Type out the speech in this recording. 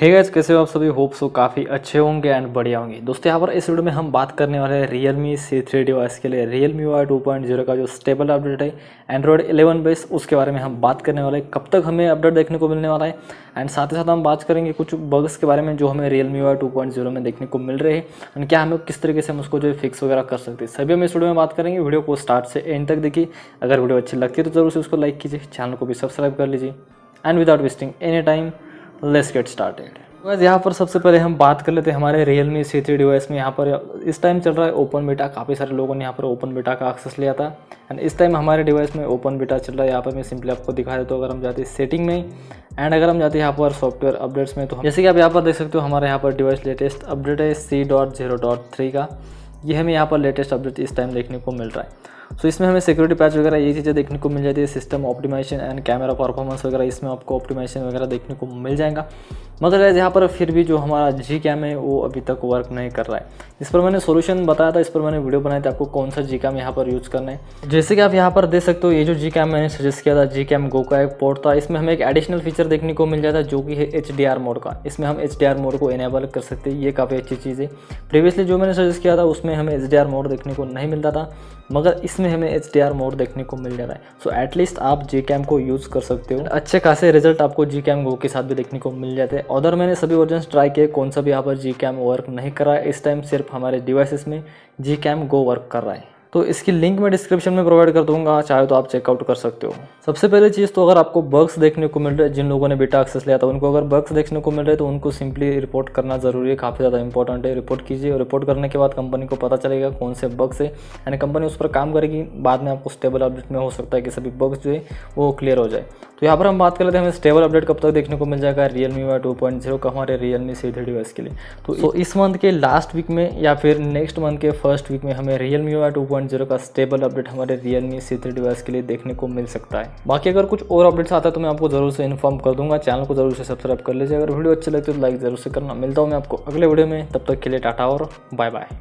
Hey guys, कैसे हो आप सभी। होप सो काफ़ी अच्छे होंगे एंड बढ़िया होंगे। दोस्तों यहाँ पर इस वीडियो में हम बात करने वाले हैं Realme C3 डिवाइस के लिए Realme UI 2.0 का जो स्टेबल अपडेट है Android 11 बेस, उसके बारे में हम बात करने वाले हैं। कब तक हमें अपडेट देखने को मिलने वाला है एंड साथ ही साथ हम बात करेंगे कुछ बग्स के बारे में जो हमें Realme UI 2.0 में देखने को मिल रहे हैं एंड क्या हमें किस तरीके से हम उसको जो फिक्स वगैरह कर सकते हैं। सभी हम इस वीडियो में बात करेंगे। वीडियो को स्टार्ट से एंड तक देखिए। अगर वीडियो अच्छी लगती है तो जरूर से उसको लाइक कीजिए, चैनल को भी सब्सक्राइब कर लीजिए and without wasting any time let's get started. बस यहाँ पर सबसे पहले हम बात कर लेते हैं हमारे Realme C3 डिवाइस में। यहाँ पर इस टाइम चल रहा है ओपन बीटा। काफ़ी सारे लोगों ने यहाँ पर ओपन बीटा का एक्सेस लिया था एंड इस टाइम हमारे डिवाइस में ओपन बीटा चल रहा है। यहाँ पर मैं सिंपली आपको दिखा देता हूँ। अगर हम जाते हैं सेटिंग में एंड अगर हम जाते हैं यहाँ पर सॉफ्टवेयर अपडेट्स में तो जैसे कि आप यहाँ पर देख सकते हो हमारे यहाँ पर डिवाइस लेटेस्ट अपडेट है C.0.3 का। ये हमें यहाँ पर लेटेस्ट अपडेट इस टाइम देखने को मिल रहा है। सो इसमें हमें सिक्योरिटी पैच वगैरह ये चीज़ें देखने को मिल जाती है। System optimisation and camera performance वगैरह इसमें आपको ऑप्टिमाइजेशन वगैरह देखने को मिल जाएगा। मगर यार यहाँ पर फिर भी जो हमारा GCam है वो अभी तक वर्क नहीं कर रहा है। इस पर मैंने सोल्यूशन बताया था, इस पर मैंने वीडियो बनाया था आपको कौन सा GCam यहाँ पर यूज़ करना है। जैसे कि आप यहाँ पर देख सकते हो ये जो GCam मैंने सजेस्ट किया था GCam Go का एक पोर्ट था। इसमें हमें एक एडिशनल फीचर देखने को मिल जाता है जो कि है HDR मोड का। इसमें हम HDR मोड को इनेबल कर सकते हैं। ये काफ़ी अच्छी चीज़ है। प्रीवियसली जो मैंने सजेस्ट किया था उसमें हमें HDR मोड देखने को नहीं मिलता था, मगर इसमें हमें HDR मोड देखने को मिल जा रहा है। सो एटलीस्ट आप GCam को यूज़ कर सकते हो। अच्छे खासे रिजल्ट आपको GCam Go के साथ भी देखने को मिल जाते हैं। अदर मैंने सभी वर्जन ट्राई किए, कौन सा भी यहाँ पर GCam वर्क नहीं कर रहा है। इस टाइम सिर्फ हमारे डिवाइसेस में GCam Go वर्क कर रहा है। तो इसकी लिंक मैं डिस्क्रिप्शन में प्रोवाइड कर दूंगा, चाहे तो आप चेकआउट कर सकते हो। सबसे पहली चीज़ तो अगर आपको बग्स देखने को मिल रहा है, जिन लोगों ने बीटा एक्सेस लिया था उनको अगर बग्स देखने को मिल रहे हैं तो उनको सिंपली रिपोर्ट करना ज़रूरी है। काफ़ी ज़्यादा इंपॉर्टेंट है, रिपोर्ट कीजिए। और रिपोर्ट करने के बाद कंपनी को पता चलेगा कौन से बग्स है एंड कंपनी उस पर काम करेगी। बाद में आपको स्टेबल अपडेट में हो सकता है कि सभी बग्स जो है वो क्लियर हो जाए। तो यहाँ पर हम बात कर लेते हैं हमें स्टेबल अपडेट कब तक देखने को मिल जाएगा Realme UI 2.0 का हमारे Realme C3 डिवाइस के लिए। तो इस मंथ के लास्ट वीक में या फिर नेक्स्ट मंथ के फर्स्ट वीक में हमें Realme UI 2.0 का स्टेबल अपडेट हमारे Realme C3 डिवाइस के लिए देखने को मिल सकता है। बाकी अगर कुछ और अपडेट्स आता है तो मैं आपको जरूर से इन्फॉर्म कर दूंगा। चैनल को जरूर से सब्सक्राइब कर लीजिए। अगर वीडियो अच्छी लगती है तो लाइक जरूर से करना। मिलता हूँ मैं आपको अगले वीडियो में, तब तक के लिए टाटा और बाय बाय।